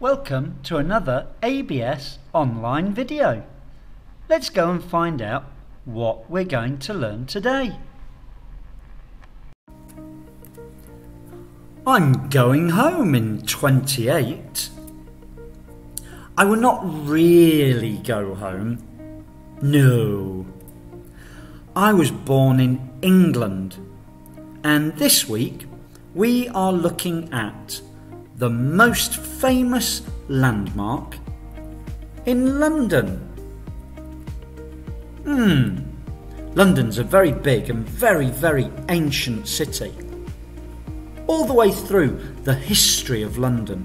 Welcome to another ABS online video. Let's go and find out what we're going to learn today. I'm going home in 28. I will not really go home. No. I was born in England, and this week we are looking at the most famous landmark in London. London's a very big and very ancient city. All the way through the history of London,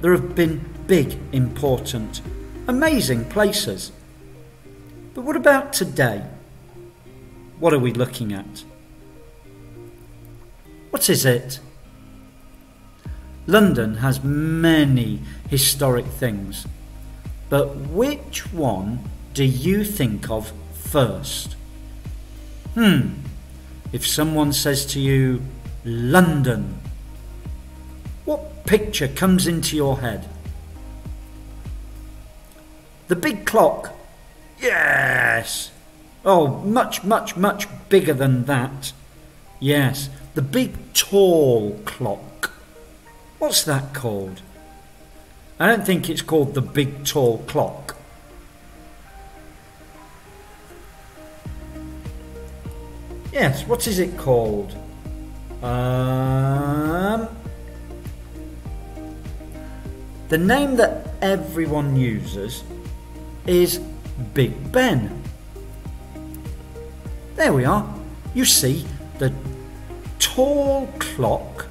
there have been big, important, amazing places. But what about today? What are we looking at? What is it? London has many historic things, but which one do you think of first? If someone says to you, London, what picture comes into your head? The big clock? Yes! Oh, much bigger than that. Yes, the big tall clock. What's that called? I don't think it's called the big tall clock. Yes, what is it called? The name that everyone uses is Big Ben. There we are. You see the tall clock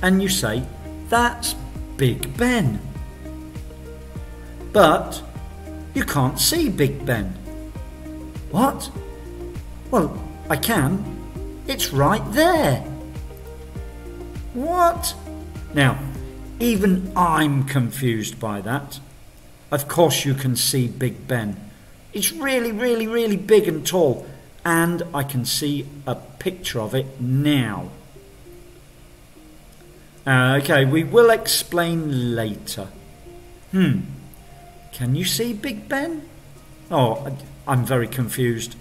and you say, that's Big Ben. But you can't see Big Ben. What? Well, I can. It's right there. What? Now, even I'm confused by that. Of course you can see Big Ben. It's really big and tall, and I can see a picture of it now. Okay, we will explain later. Can you see Big Ben? Oh, I'm very confused.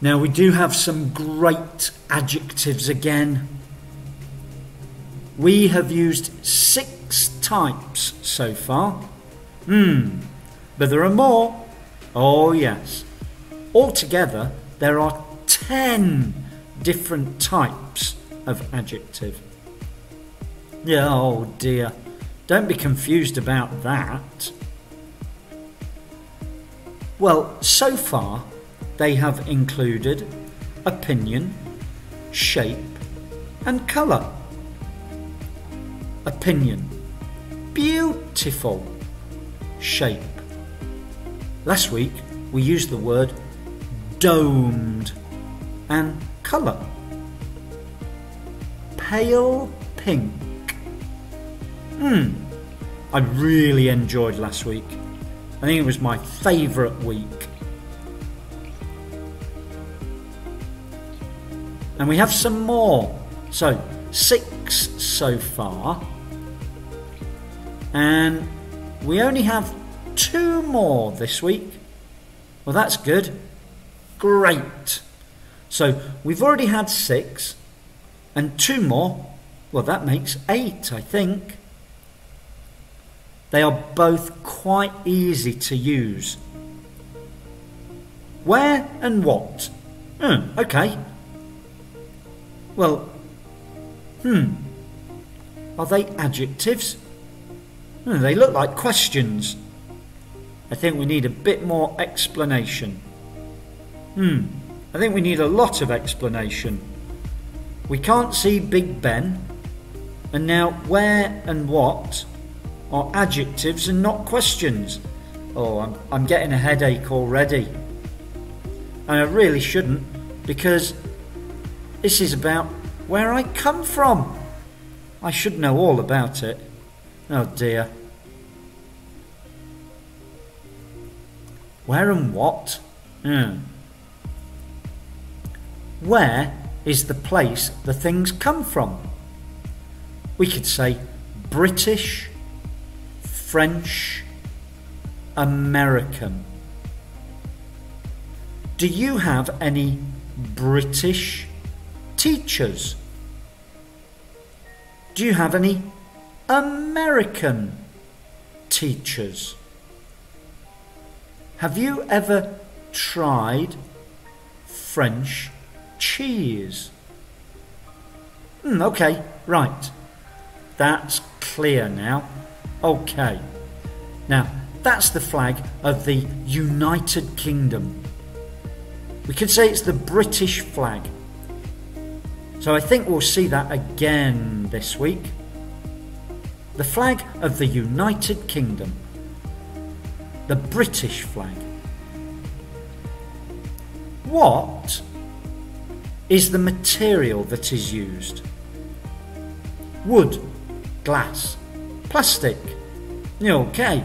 Now we do have some great adjectives again. We have used 6 types so far. But there are more. Oh yes. Altogether, there are 10 different types of adjective. Yeah, oh dear. Don't be confused about that. Well, so far they have included opinion, shape and colour. Opinion. Beautiful. Shape. Last week we used the word domed and colour. Pale pink. I really enjoyed last week. I think it was my favourite week. And we have some more. So 6 so far. And we only have 2 more this week. Well, that's good. Great. So we've already had 6 and 2 more. Well, that makes 8, I think. They are both quite easy to use. Where and what? Okay. Well, are they adjectives? They look like questions. I think we need a bit more explanation. I think we need a lot of explanation. We can't see Big Ben, and now where and what are adjectives and not questions. Oh, I'm getting a headache already. And I really shouldn't, because this is about where I come from. I should know all about it. Oh dear. Where and what? Where is the place the things come from? we could say British, French, American. Do you have any British teachers? Do you have any American teachers? Have you ever tried French cheese? Okay, right. That's clear now. Okay. Now, that's the flag of the United Kingdom. We could say it's the British flag. So I think we'll see that again this week. The flag of the United Kingdom. The British flag. What is the material that is used? Wood, glass, plastic. Okay.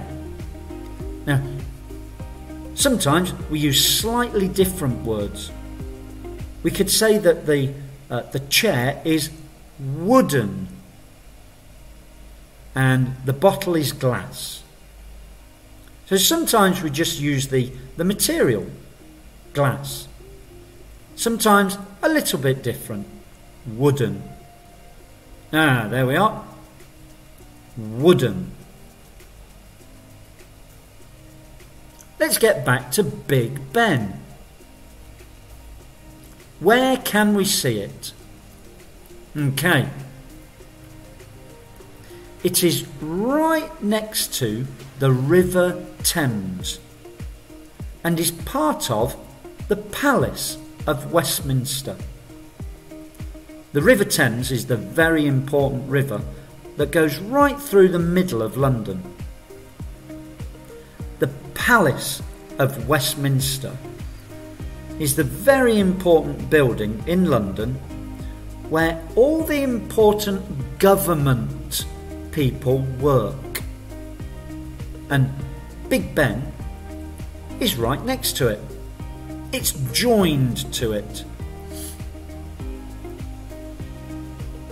Now, sometimes we use slightly different words. We could say that the chair is wooden and the bottle is glass. So sometimes we just use the material, glass. Sometimes a little bit different, wooden. Ah, there we are. Wooden. Let's get back to Big Ben. Where can we see it? Okay. It is right next to the River Thames and is part of the Palace of Westminster. The River Thames is the very important river that goes right through the middle of London. The Palace of Westminster is the very important building in London where all the important government people work. And Big Ben is right next to it. It's joined to it.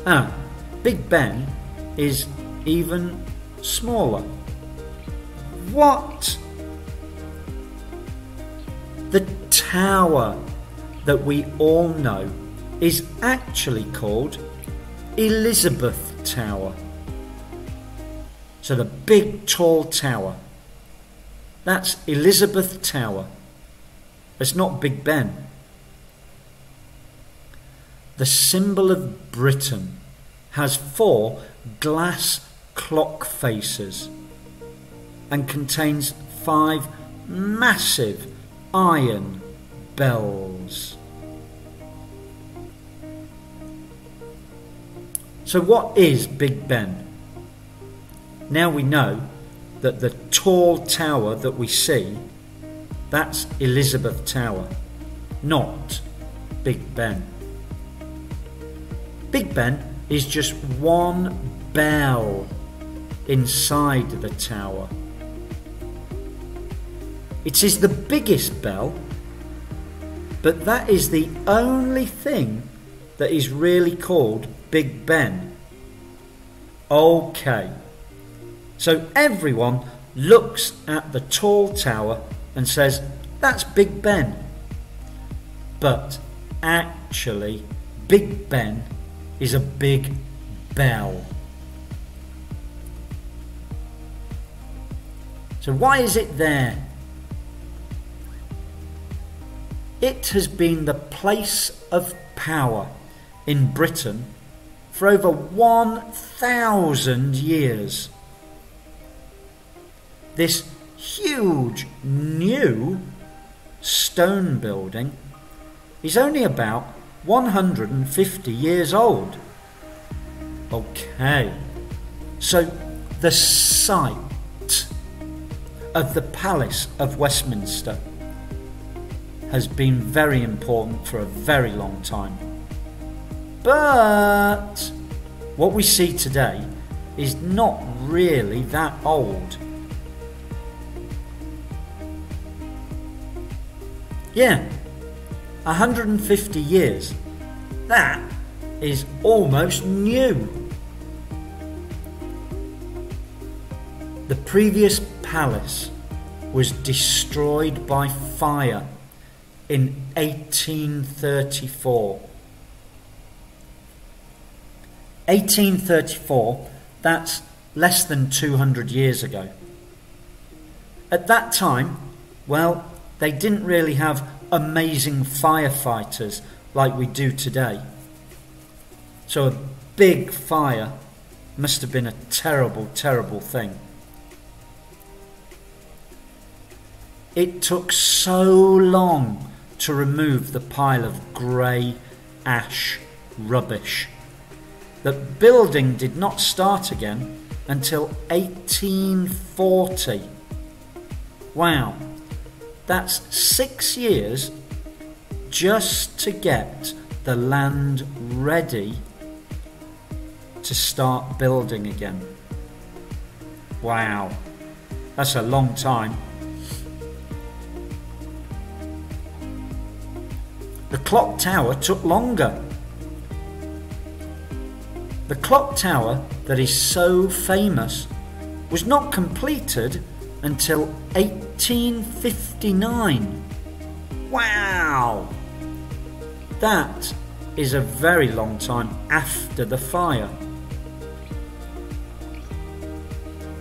Ah, Big Ben is even smaller. What? The tower that we all know is actually called Elizabeth Tower. So the big tall tower. That's Elizabeth Tower. It's not Big Ben. The symbol of Britain has 4 glass clock faces and contains 5 massive iron bells. So what is Big Ben? Now we know that the tall tower that we see, that's Elizabeth Tower, not Big Ben. Big Ben is just one bell inside the tower. It is the biggest bell, but that is the only thing that is really called Big Ben. Okay, so everyone looks at the tall tower and says, that's Big Ben. But actually, Big Ben is a big bell. So why is it there? It has been the place of power in Britain for over 1,000 years. This huge new stone building is only about 150 years old. Okay, so the site of the Palace of Westminster has been very important for a very long time. But what we see today is not really that old. Yeah, 150 years. That is almost new. The previous palace was destroyed by fire in 1834. 1834, that's less than 200 years ago. At that time, well, they didn't really have amazing firefighters like we do today. So a big fire must have been a terrible, terrible thing. It took so long to remove the pile of grey ash rubbish that building did not start again until 1840. Wow, that's 6 years just to get the land ready to start building again. Wow, that's a long time. The clock tower took longer. The clock tower that is so famous was not completed until 1859. Wow! That is a very long time after the fire.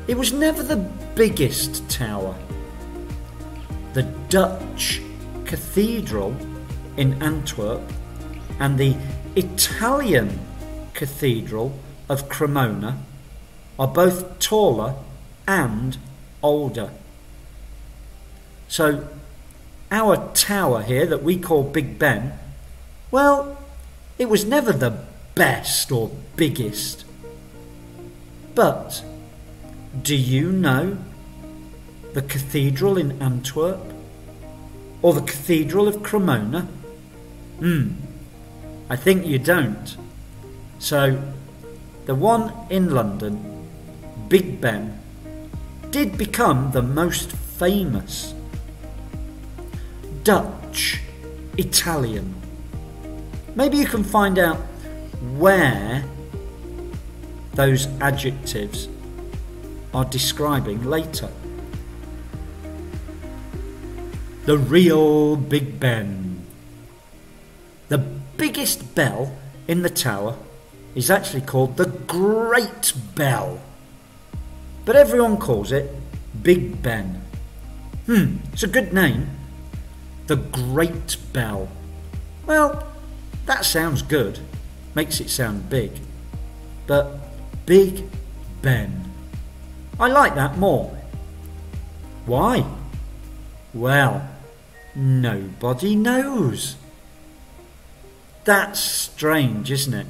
It was never the biggest tower. The Dutch Cathedral in Antwerp and the Italian Cathedral of Cremona are both taller and older. So our tower here that we call Big Ben, well, it was never the best or biggest. But do you know the cathedral in Antwerp or the Cathedral of Cremona? I think you don't. So the one in London, Big Ben, did become the most famous. Dutch, Italian. Maybe you can find out where those adjectives are describing later. The real Big Ben. The biggest bell in the tower is actually called the Great Bell, but everyone calls it Big Ben. It's a good name. The Great Bell. Well, that sounds good. Makes it sound big. But Big Ben, I like that more. Why? Well, nobody knows. That's strange, isn't it?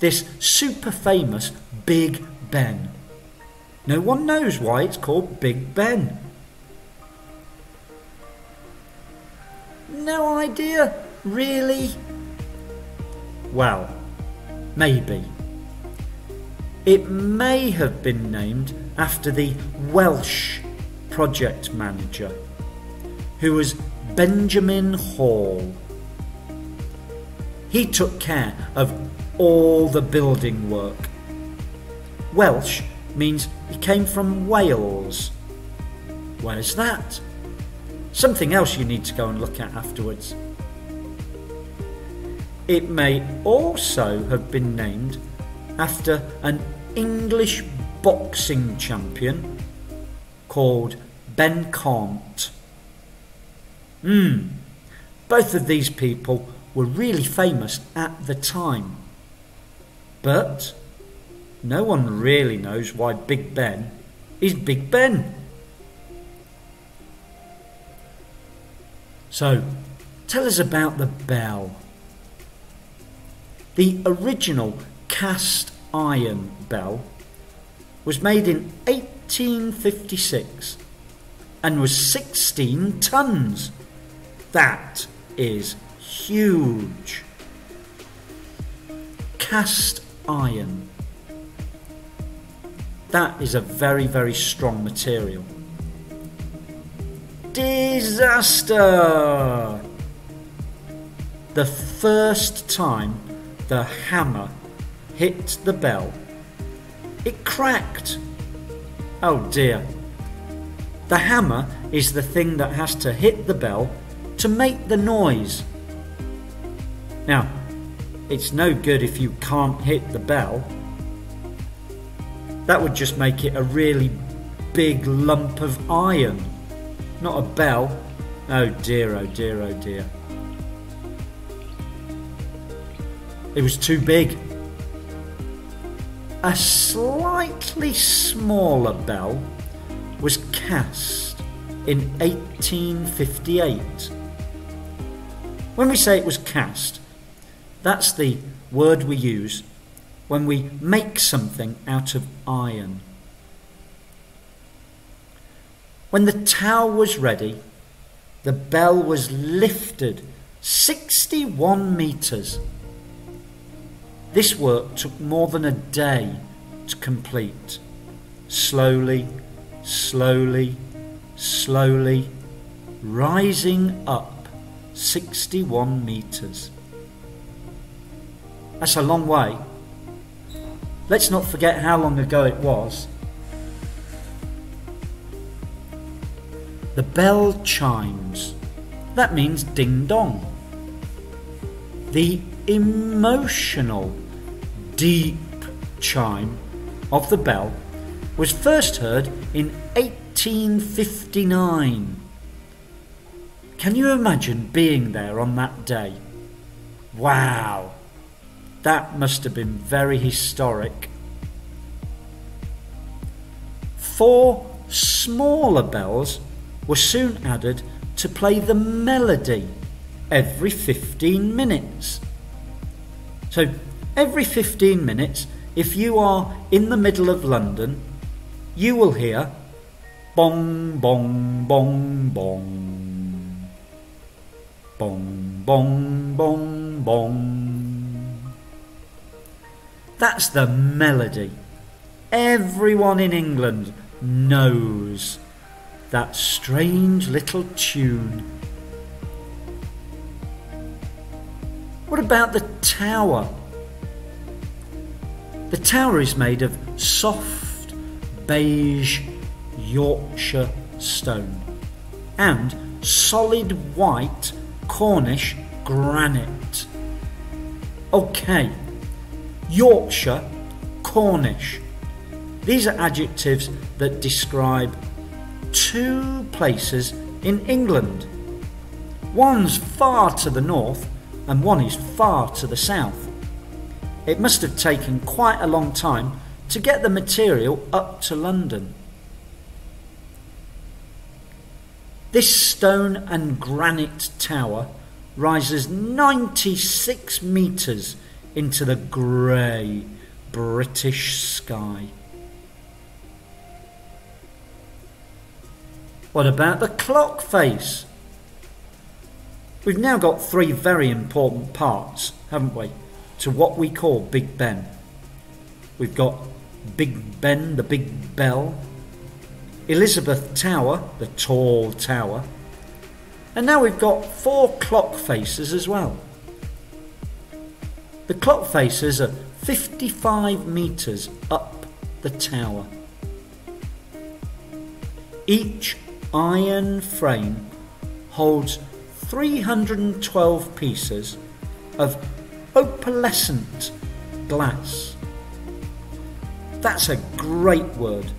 This super famous Big Ben. No one knows why it's called Big Ben. No idea, really? Well, maybe. It may have been named after the Welsh project manager, who was Benjamin Hall. He took care of all the building work. Welsh means he came from Wales. Where's that? Something else you need to go and look at afterwards. It may also have been named after an English boxing champion called Ben Kant. Both of these people were really famous at the time. But no one really knows why Big Ben is Big Ben. So, tell us about the bell. The original cast iron bell was made in 1856 and was 16 tons. That is huge. Cast iron. That is a very, very strong material. Disaster! The first time the hammer hit the bell, it cracked Oh dear. The hammer is the thing that has to hit the bell to make the noise. Now, it's no good if you can't hit the bell. That would just make it a really big lump of iron, not a bell. Oh dear, oh dear, oh dear. It was too big. A slightly smaller bell was cast in 1858. When we say it was cast, that's the word we use when we make something out of iron. When the tower was ready, the bell was lifted 61 metres. This work took more than a day to complete. Slowly, slowly, slowly, rising up 61 metres. That's a long way. Let's not forget how long ago it was. The bell chimes. That means ding-dong. The emotional, deep chime of the bell was first heard in 1859. Can you imagine being there on that day? Wow! That must have been very historic. Four smaller bells were soon added to play the melody every 15 minutes. So every 15 minutes, if you are in the middle of London, you will hear bong, bong, bong, bong, bong, bong, bong, bong. That's the melody. Everyone in England knows that strange little tune. What about the tower? The tower is made of soft beige Yorkshire stone and solid white Cornish granite. Okay, Yorkshire, Cornish. These are adjectives that describe two places in England. One's far to the north and one is far to the south. It must have taken quite a long time to get the material up to London. This stone and granite tower rises 96 metres into the grey British sky. What about the clock face? We've now got three very important parts, haven't we, to what we call Big Ben. We've got Big Ben, the big bell, Elizabeth Tower, the tall tower, and now we've got four clock faces as well. The clock faces are 55 metres up the tower. Each iron frame holds 312 pieces of opalescent glass. That's a great word.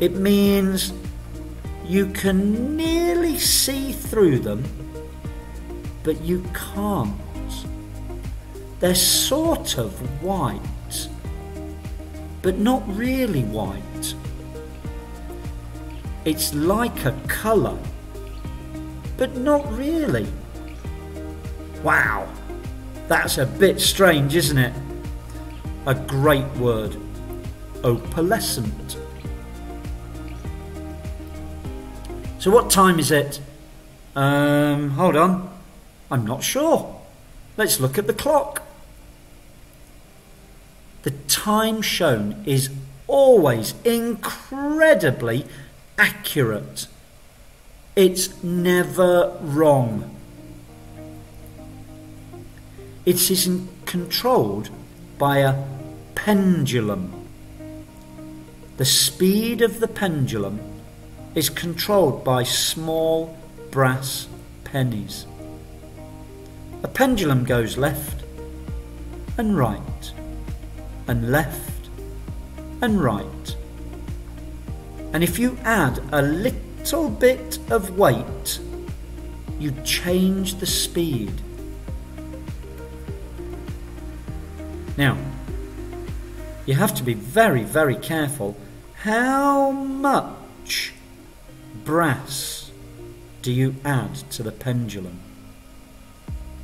It means you can nearly see through them, but you can't. They're sort of white, but not really white. It's like a colour, but not really. Wow, that's a bit strange, isn't it? A great word, opalescent. So what time is it? Hold on, I'm not sure. Let's look at the clock. The time shown is always incredibly accurate. It's never wrong. It isn't controlled by a pendulum. the speed of the pendulum is controlled by small brass pennies. A pendulum goes left and right and left and right. And if you add a little bit of weight, you change the speed. Now, you have to be very, very careful. How much brass do you add to the pendulum?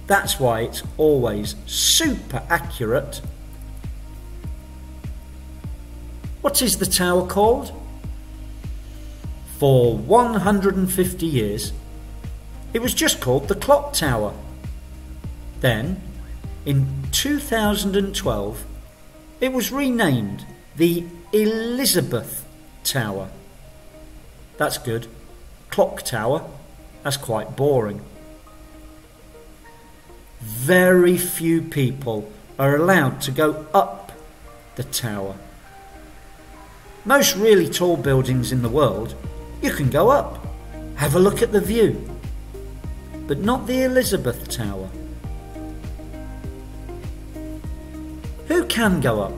That's why it's always super accurate. What is the tower called? For 150 years, it was just called the Clock Tower. Then, in 2012, it was renamed the Elizabeth Tower. That's good. Clock Tower, that's quite boring. Very few people are allowed to go up the tower. Most really tall buildings in the world, you can go up, have a look at the view, but not the Elizabeth Tower. Who can go up?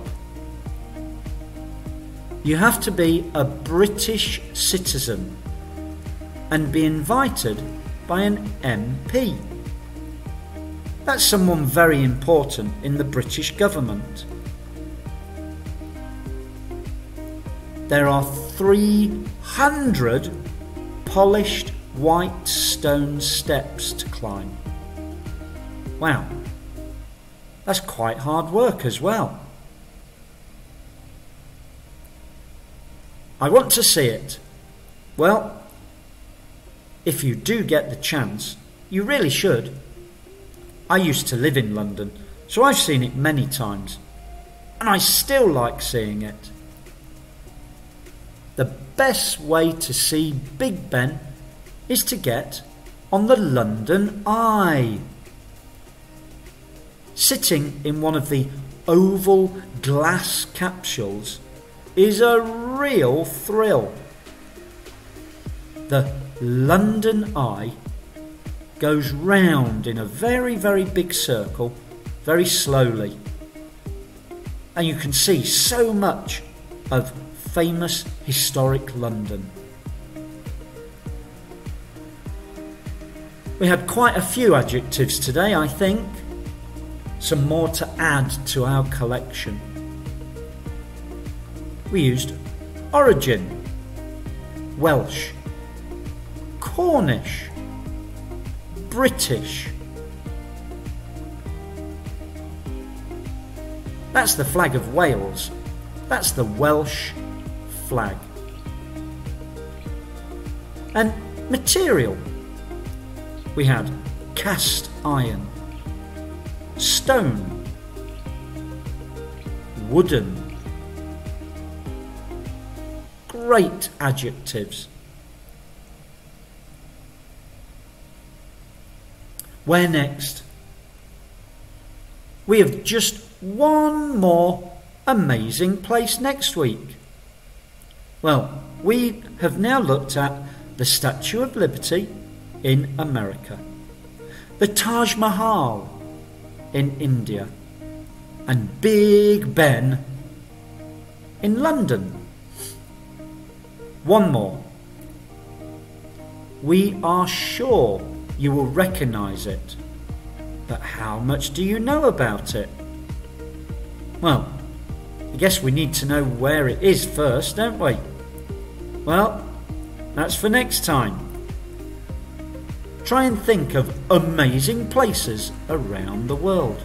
You have to be a British citizen and be invited by an MP. That's someone very important in the British government. There are 300 polished white stone steps to climb. Wow. That's quite hard work as well. I want to see it. Well, if you do get the chance, you really should. I used to live in London, so I've seen it many times, and I still like seeing it. The best way to see Big Ben is to get on the London Eye. Sitting in one of the oval glass capsules is a real thrill. The London Eye goes round in a very, very big circle, very slowly. And you can see so much of famous historic London. We had quite a few adjectives today, I think. Some more to add to our collection. We used origin, Welsh, Cornish, British. That's the flag of Wales. That's the Welsh flag. And material. We had cast iron, stone, wooden. Great adjectives. Where next? We have just one more amazing place next week. Well, we have now looked at the Statue of Liberty in America, the Taj Mahal in India, and Big Ben in London. One more. We are sure you will recognise it, but how much do you know about it? Well, I guess we need to know where it is first, don't we? Well, that's for next time. Try and think of amazing places around the world.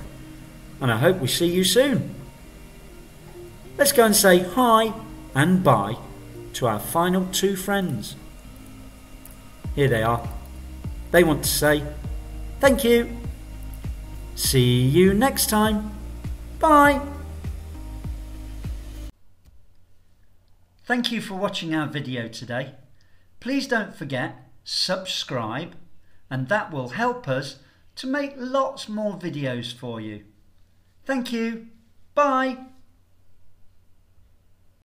And I hope we see you soon. Let's go and say hi and bye to our final two friends. Here they are. They want to say thank you. See you next time. Bye. Thank you for watching our video today. Please don't forget, subscribe, and that will help us to make lots more videos for you. Thank you. Bye.